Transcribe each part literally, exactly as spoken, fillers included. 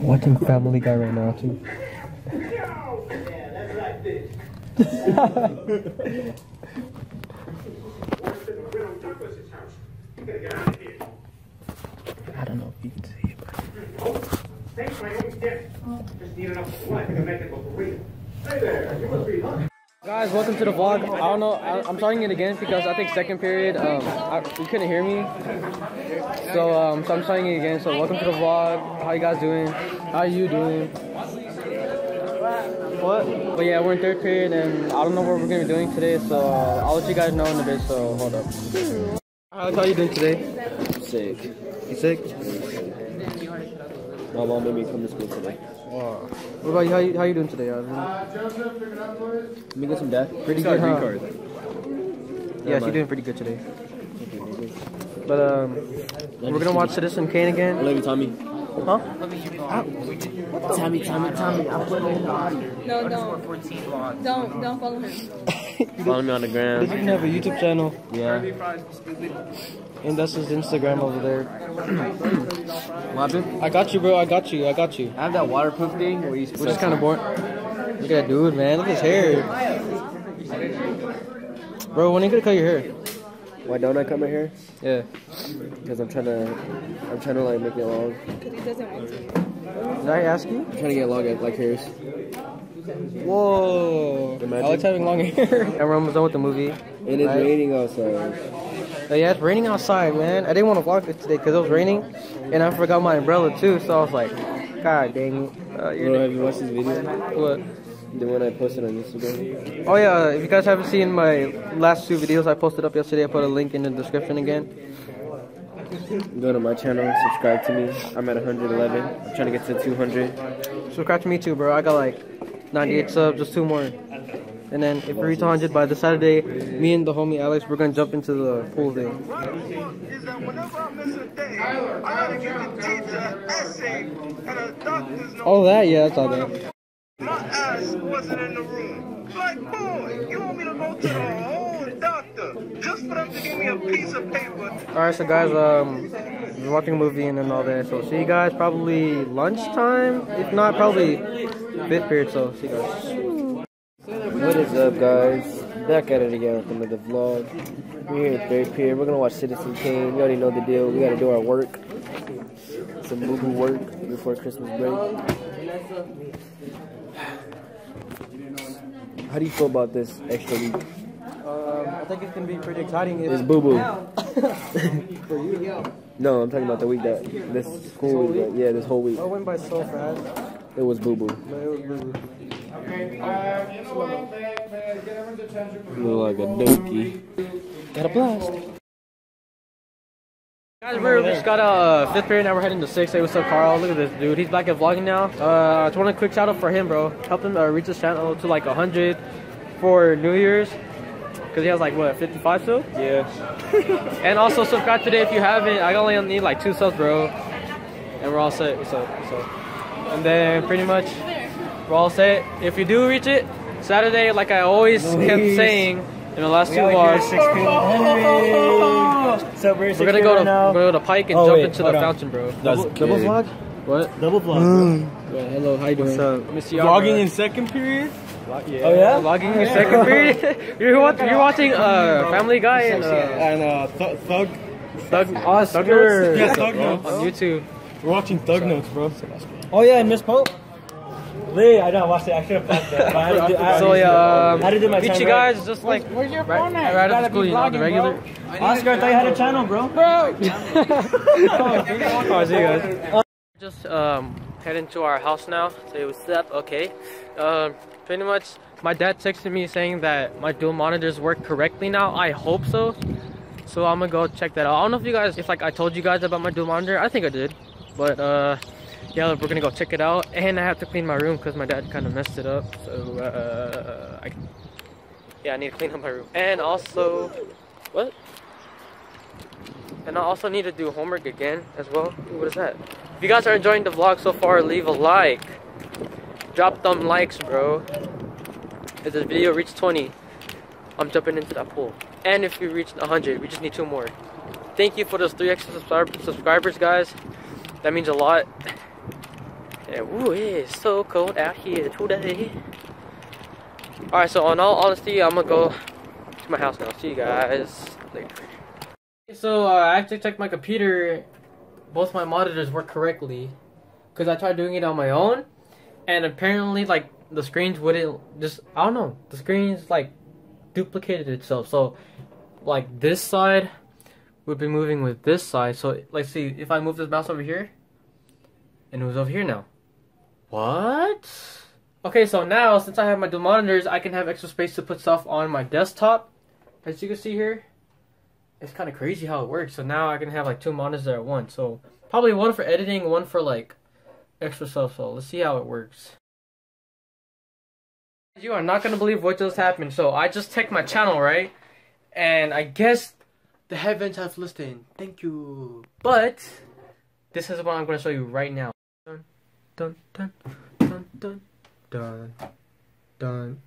Watching Family Guy right now too. I don't know if you can see it, but thanks, my name's Dick. Just need enough blood to make it look real. Hey there, you must be hungry. Guys, welcome to the vlog. I don't know, I, I'm starting it again because I think second period, um, I, you couldn't hear me. So, um, so I'm starting it again. So welcome to the vlog. How you guys doing? How are you doing? What? But yeah, we're in third period and I don't know what we're gonna be doing today. So uh, I'll let you guys know in a bit. So hold up. Alex, how you doing today? Sick. You sick? My mom made me come to school today. Wow. What about you? How you, how you doing today, Ivan? Uh, Joseph, pick it up for us. Let me get some dad. Pretty good, huh? Card. Yeah, she's doing pretty good today. But um, we're gonna watch Citizen Kane again. I love you, Tommy. Huh? I, what the Tommy, Tommy, Tommy. I'm putting on. No, don't. Don't, don't follow him. Follow me on the gram. He doesn't have a YouTube channel. Yeah. And that's his Instagram over there. What happened? I got you, bro. I got you. I got you. I have that waterproof thing where you split. Which is kind of boring. Look at that dude, man. Look at his hair. Bro, when are you gonna cut your hair? Why don't I cut my hair? Yeah. Because I'm trying to, I'm trying to like make it long. Because he doesn't want to. Did I ask you? I'm trying to get long at like hairs. Whoa. Imagine. I like having long hair. Everyone was done with the movie. It is raining outside. But yeah, it's raining outside, man. I didn't want to vlog this today because it was raining, and I forgot my umbrella too. So I was like, God dang it! Uh, you're Bro, have you watched this video? What? The one I posted on Instagram. Oh yeah, if you guys haven't seen my last two videos I posted up yesterday, I put a link in the description again. Go to my channel, subscribe to me. I'm at one eleven. I'm trying to get to two hundred. Subscribe to me too, bro. I got like ninety-eight subs, just two more. And then if we reach one hundred by this Saturday, me and the homie Alex, we're gonna jump into the pool thing. Is that whenever I miss a day, I gotta give the teacher an essay, and a doctor's note. Oh, that? Yeah, I saw that. My ass wasn't in the room. Like, boy, you want me to go to the whole doctor just for them to give me a piece of paper? All right, so guys, um, we're watching a movie and then all that. So see you guys probably lunchtime, if not probably fifth period. So see you guys. What is up, guys? Back at it again with another vlog. We're here at third period. We're gonna watch Citizen Kane. You already know the deal. We gotta do our work, some movie work before Christmas break. How do you feel about this extra week? Um, I think it's gonna be pretty exciting. If it's boo boo. For you? No, I'm talking about the week that this school week. That, yeah, this whole week. It went by so fast. It was boo boo. No, it was boo boo. Okay, uh, you know what? May, may I get everyone's attention for you? Like a donkey. Got a blast. Guys, we just got a uh, fifth period, now we're heading to sixth. Hey, what's up, Carl? Look at this dude. He's back at vlogging now. Uh, I just want a quick shout out for him, bro. Help him uh, reach his channel to like one hundred for New Year's. Because he has like, what, fifty-five still? Yeah. And also subscribe today if you haven't. I only need like two subs, bro. And we're all set. What's up? What's up? And then pretty much... we're all set. If you do reach it, Saturday, like I always Please. kept saying in the last we two vlogs, hey. so we're, we're gonna go to now. we're gonna go to Pike and oh, jump wait, into the on. fountain, bro. Double, double vlog? What? Double vlog. Mm. Well, hello, how you doing? What's up? Vlogging in second period? Vlog, yeah. Oh yeah. Vlogging yeah. in second period. You're watching. You're watching uh, Family Guy and uh, and uh, th Thug Thug Oscar. Thug Notes? Yeah, Thug Notes on YouTube. We're watching Thug Notes, bro. Oh yeah, and Miss Pope. I don't watch it. I should have passed that. But I did, I so yeah, um, I did my meet you guys right. just like where's, where's your phone at? Right, right out of school, you know, the regular. Oscar, I thought you had a channel, bro. Bro. Oh, see you guys. Just um, heading to our house now. Say what's up? Okay. Um, pretty much, my dad texted me saying that my dual monitors work correctly now. I hope so. So I'm gonna go check that out. I don't know if you guys, if like I told you guys about my dual monitor. I think I did, but uh. yeah, we're gonna go check it out, and I have to clean my room because my dad kind of messed it up. So, uh, I, yeah, I need to clean up my room, and also, what? And I also need to do homework again as well. What is that? If you guys are enjoying the vlog so far, leave a like, drop them likes, bro. If this video reaches twenty, I'm jumping into that pool, and if we reach one hundred, we just need two more. Thank you for those three extra subscribers, guys. That means a lot. And ooh, it is so cold out here today. Alright, so in all honesty, I'm gonna go to my house now. See you guys later. So, uh, I actually checked my computer. Both my monitors work correctly. Because I tried doing it on my own. And apparently, like, the screens wouldn't just, I don't know. The screens, like, duplicated itself. So, like, this side would be moving with this side. So, let's see. If I move this mouse over here. And it was over here now. What? Okay, so now, since I have my two monitors, I can have extra space to put stuff on my desktop. As you can see here. It's kind of crazy how it works. So now I can have like two monitors there at once. So probably one for editing, one for like extra stuff. So let's see how it works. You are not going to believe what just happened. So I just checked my channel, right? And I guess the heavens have listened. Thank you. But this is what I'm going to show you right now. Dun, dun, dun, dun, dun, dun, dun,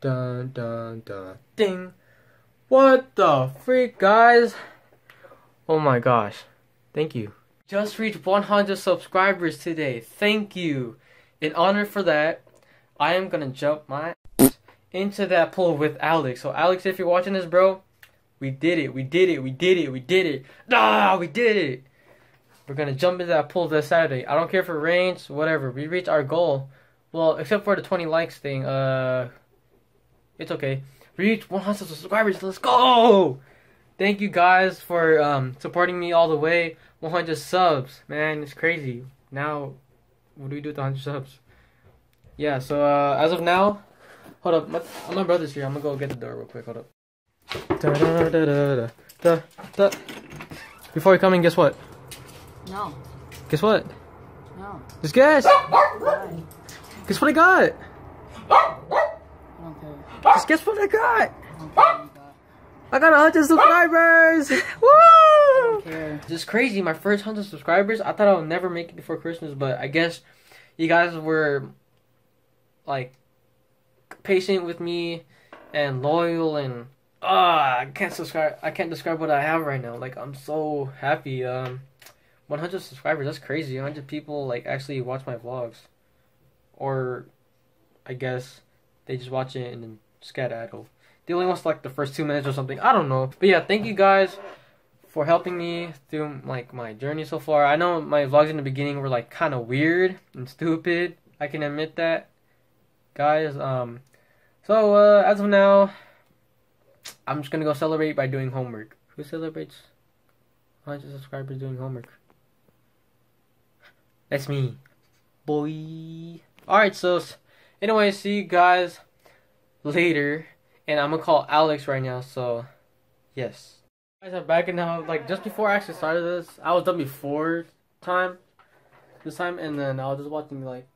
dun, dun, dun, ding. What the freak, guys? Oh my gosh. Thank you. Just reached one hundred subscribers today. Thank you. In honor for that, I am gonna jump my ass into that pool with Alex. So Alex, if you're watching this, bro, we did it. We did it. We did it. We did it. Ah, we did it. We're gonna jump into that pool this Saturday. I don't care if it rains, whatever. We reached our goal. Well, except for the twenty likes thing. Uh, it's okay. Reach one hundred subscribers, let's go! Thank you guys for um, supporting me all the way. one hundred subs, man, it's crazy. Now, what do we do with one hundred subs? Yeah, so uh, as of now, hold up, my, my brother's here. I'm gonna go get the door real quick, hold up. Da, da, da, da, da, da. Before you come in, guess what? No. Guess what? No. Just guess! Why? Guess what I got? Just guess what I got? I, I got one hundred subscribers! Woo! It's crazy, my first one hundred subscribers. I thought I would never make it before Christmas, but I guess you guys were like patient with me and loyal, and uh, I can't subscribe. I can't describe what I have right now. Like, I'm so happy. Um, one hundred subscribers, that's crazy. one hundred people like actually watch my vlogs, or I guess they just watch it and then skedaddle. They only watch like the first two minutes or something. I don't know. But yeah, thank you guys for helping me through like my journey so far. I know my vlogs in the beginning were like kind of weird and stupid. I can admit that, guys. Um, so uh, as of now, I'm just gonna go celebrate by doing homework. Who celebrates one hundred subscribers doing homework? That's me, boy. All right, so anyway, see you guys later, and I'm gonna call Alex right now. So yes, guys, I'm back, and now like just before I actually started this, I was done before time this time, and then I was just watching like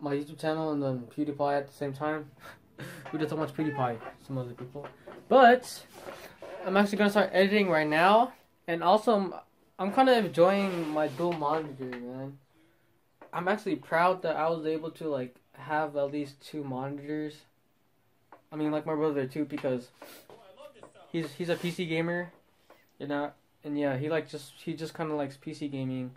my YouTube channel and then PewDiePie at the same time. We just don't watch PewDiePie, some other people, but I'm actually gonna start editing right now. And also I'm, I'm kind of enjoying my dual monitor, man. I'm actually proud that I was able to like have at least two monitors. I mean, like my brother too, because he's he's a P C gamer, you know, and yeah, he like just he just kind of likes P C gaming,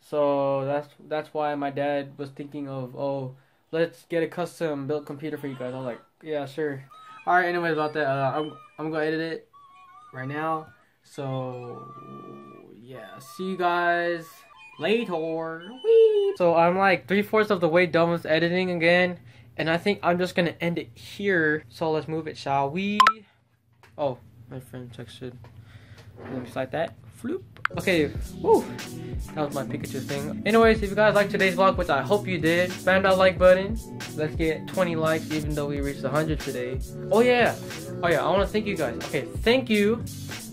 so that's that's why my dad was thinking of, oh, let's get a custom built computer for you guys. I was like, yeah, sure. All right, anyways, about that, uh, I'm I'm gonna edit it right now. So yeah, see you guys later. Whee! So I'm like three fourths of the way done with editing again. And I think I'm just gonna end it here. So let's move it, shall we? Oh, my friend texted. Let me slide that. Floop. Okay. Woo. That was my Pikachu thing. Anyways, if you guys liked today's vlog, which I hope you did, spam that like button. Let's get twenty likes, even though we reached one hundred today. Oh yeah. Oh yeah. I want to thank you guys. Okay, thank you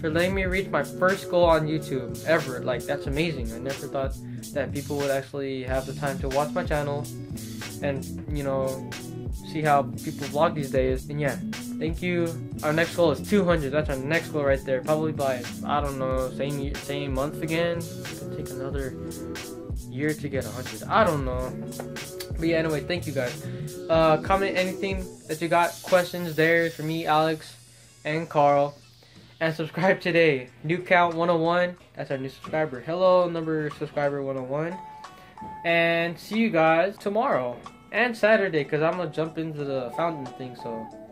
for letting me reach my first goal on YouTube ever. Like, that's amazing. I never thought that people would actually have the time to watch my channel and, you know, see how people vlog these days. And yeah, thank you. Our next goal is two hundred. That's our next goal right there, probably by, I don't know, same year, same month again. It could take another year to get one hundred, I don't know. But yeah, anyway, thank you guys. Uh comment anything that you got, questions there for me, Alex, and Carl. And subscribe today, new count one oh one. That's our new subscriber. Hello, number subscriber one oh one. and see you guys tomorrow and Saturday, because I'm gonna jump into the fountain thing. So